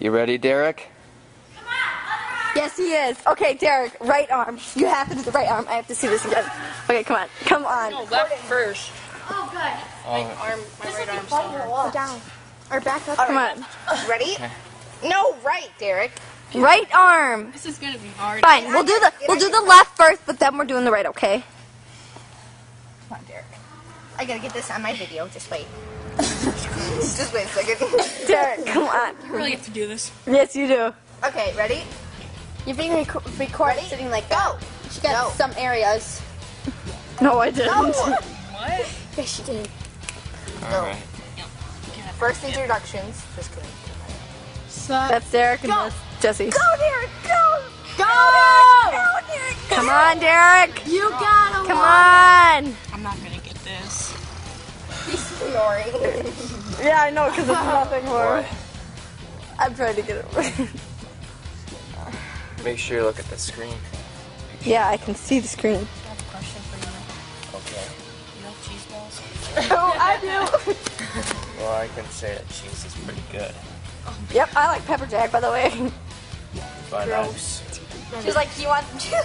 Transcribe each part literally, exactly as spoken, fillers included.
You ready, Derek? Come on, yes, he is. Okay, Derek, right arm. You have to do the right arm. I have to see this again. Okay, come on. Come on. No, left first. Oh, good. My oh. arm, my this right arm somewhere. Down. Or back up. Right. Come on. Ready? Okay. No, right, Derek. Right arm. This is gonna be hard. Fine, we'll do the we'll do the left first, but then we're doing the right, okay? Come on, Derek. I gotta get this on my video. Just wait. Just wait a second. Derek, come on. You really have to do this. Yes, you do. Okay, ready? You're being rec recorded sitting like go. She got no. some areas. No, I didn't. No. What? Yes, she did. All no. right. First introductions. Just kidding. So, that's Derek and that's Jesse. Go, Derek! Go! Go! Go, Derek! Go, Derek! Go. Come on, Derek! You gotta Come on! It. I'm not gonna get this. Sorry. Yeah, I know, because it's nothing more. I'm trying to get it right. Make sure you look at the screen. Sure yeah, I can see the screen. I have a question for you. Okay. You love cheese balls? Oh, I do! Well, I can say that cheese is pretty good. Oh, yep, I like pepper jack, by the way. Gross. She's like, you want to?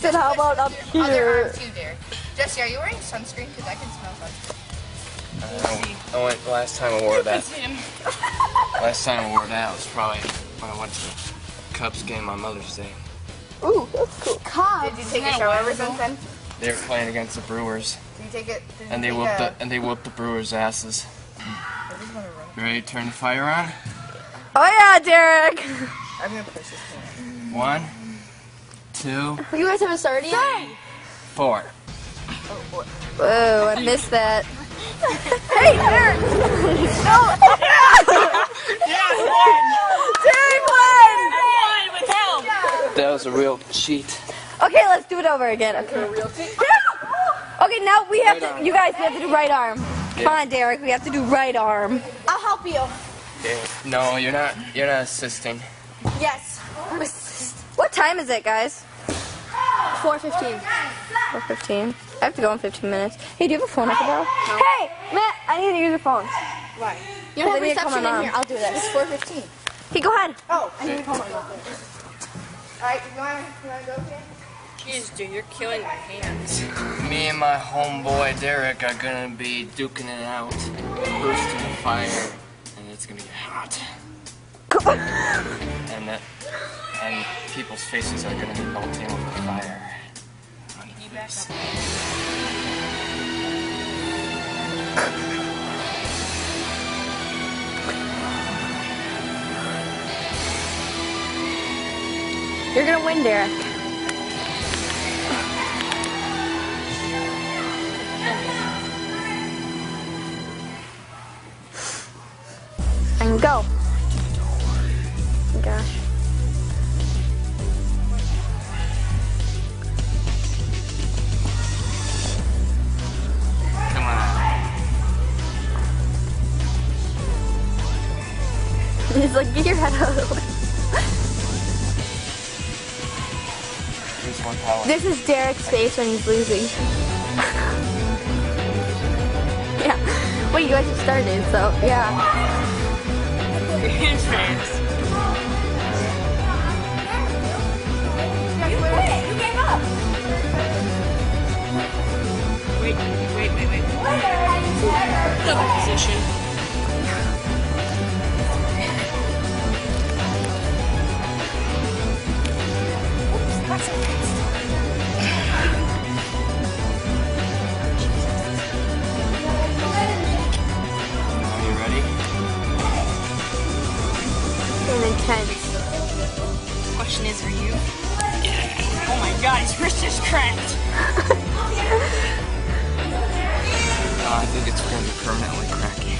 Then how about up here? Other arm too, Derek. Jesse, are you wearing sunscreen? Because I can smell sunscreen. Uh, I went last time I wore that. Last time I wore that was probably when I went to the Cubs game on Mother's Day. Ooh, that's cool. Cubs. Did you take a shower ever since then? They were playing against the Brewers. Did you take it? Did and they whooped a... the, and they whooped the Brewers' asses. You ready to turn the fire on? Oh yeah, Derek! I'm gonna push this thing. One, two, you guys haven't started yet? Four. Oh boy. Whoa, I missed that. Hey, Derek! No! Yes, one! Derek won! That was a real cheat. Okay, let's do it over again. Okay, okay now we have to, you guys have to do right arm. Come on, Derek, we have to do right arm. I'll help you. Derek, no, you're not you're not assisting. Yes. I'm assisting. What time is it, guys? four fifteen. four fifteen. I have to go in fifteen minutes. Hey, do you have a phone I can borrow? No. Hey, Matt, I need to use your phone. Why? You don't have reception in here. I'll do this. It's four fifteen. Hey, go ahead. Oh, I need to call my phone. All right, you want to go okay? Jeez, dude, you're killing my hands. Me and my homeboy Derek are gonna be duking it out, bursting the fire, and it's gonna be hot. and that, and people's faces are gonna be melting with the fire. On you back up. You're gonna win, Derek. And go. Gosh. Come on. He's like, get your head out of the way. Here's one power. This is Derek's face when he's losing. Yeah. Well, you guys have started, so yeah. Interest. You quit. You gave up. Wait, wait, wait, wait. Double position. Oops, that's a nice. Are you ready? Intense. Question is, are you? Yeah. Oh my God, his wrist is cracked. uh, I think it's going to be permanently cracking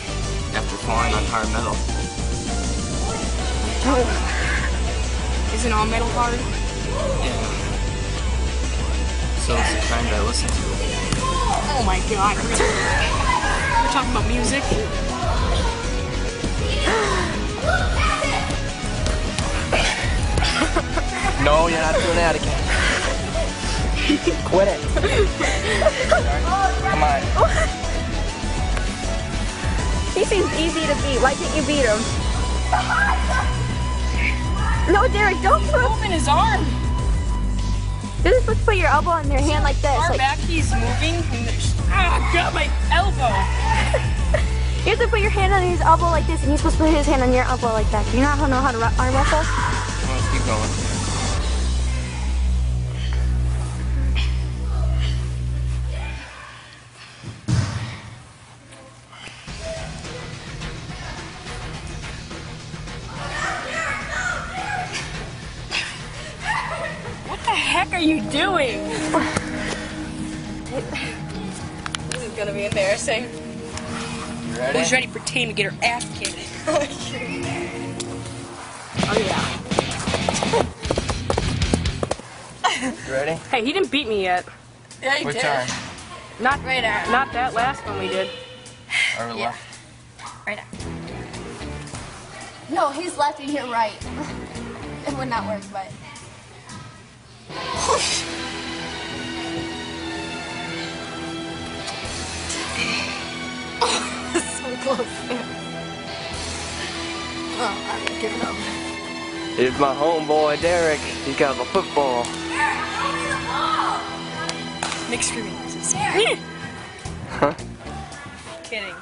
after falling on hard metal. Oh. Isn't all metal hard? Yeah. So it's the kind that I listen to. Oh my God. We're, gonna, we're talking about music. No, you're not doing that again. Quit it. Come on. He seems easy to beat. Why can't you beat him? No, Derek, don't he's move. Moving his arm. You're supposed to put your elbow in their hand like this. Far like... back, he's moving. And ah, got my elbow. You're supposed to put your hand on his elbow like this, and he's supposed to put his hand on your elbow like that. Do you not know how to arm wrestle? Let's keep going. What are you doing? This is gonna be embarrassing. You ready? Who's ready for Tane to get her ass kicked? Oh yeah. You ready? Hey, he didn't beat me yet. Yeah, he what did. Time? Not right now. Not that last one we did. Or yeah. Left. Right now. No, he's left and you're right. It would not work, but. Oh, that's so close. Oh, I'm gonna give it up. It's my homeboy Derek. He got a football. Derek, give me the ball! Make screaming noises. Derek. Huh? Kidding.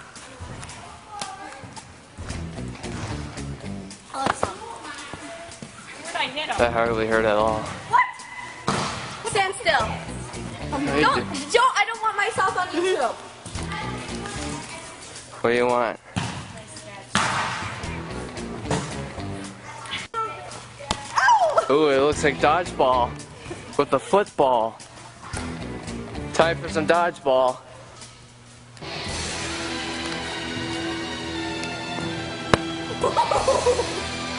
Awesome. Where'd I hit him? That hardly hurt at all. What? Stand still. Um, no, don't, don't, I don't want myself on YouTube. What do you want? Ow! Ooh, it looks like dodgeball with the football. Time for some dodgeball.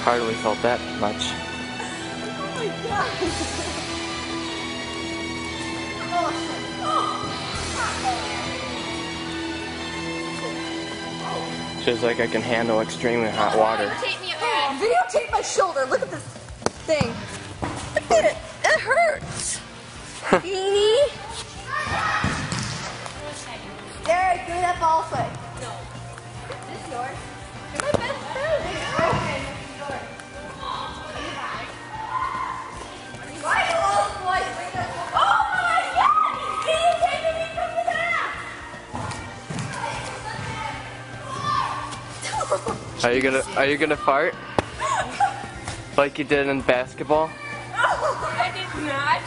Hardly felt that much. Oh my God. Just like I can handle extremely hot water. Videotape me, oh, videotape my shoulder. Look at this thing. Look at it. It hurts. Beanie. Derek, give me that ball foot. No. Is this yours? You're my best friend. Why do all the boys bring their ball? Oh my God! He's videotaping me from the back. Are you gonna Are you gonna fart like you did in basketball? Oh, I did not.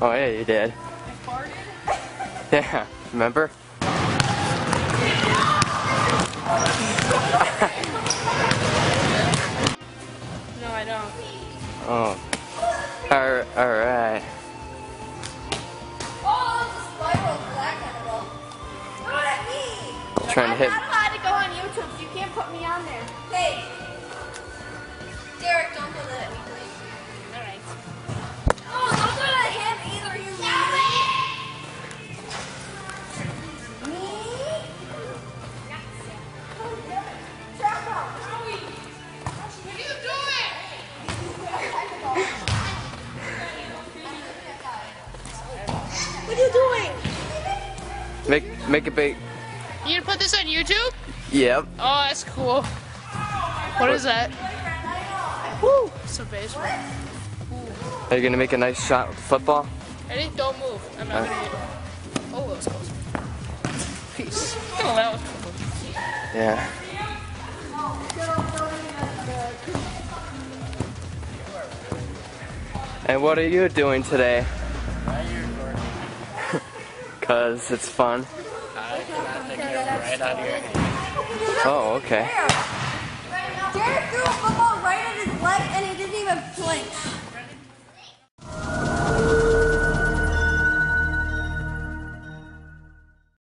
Oh yeah, you did. I farted. Yeah, remember? No, I don't. Oh. All right. Oh, this is viral for that kind of roll. Look at me. Trying to hit. YouTube, so you can't put me on there. Hey, Derek, don't do that. All right. Oh, don't do that hand either, you meanie. Me? What are you doing? What are you doing? Make make a bait. You gonna put this on YouTube? Yep. Oh, that's cool. What is that? Woo! So baseball. Are you gonna make a nice shot with the football? Ready? Don't move. I'm not uh. gonna get it. Oh, that was close. Peace. Oh, that was cool. Yeah. And what are you doing today? Cause it's fun. I cannot take it right out of your hand. Oh, okay. Derek threw a football right at his leg and he didn't even flinch.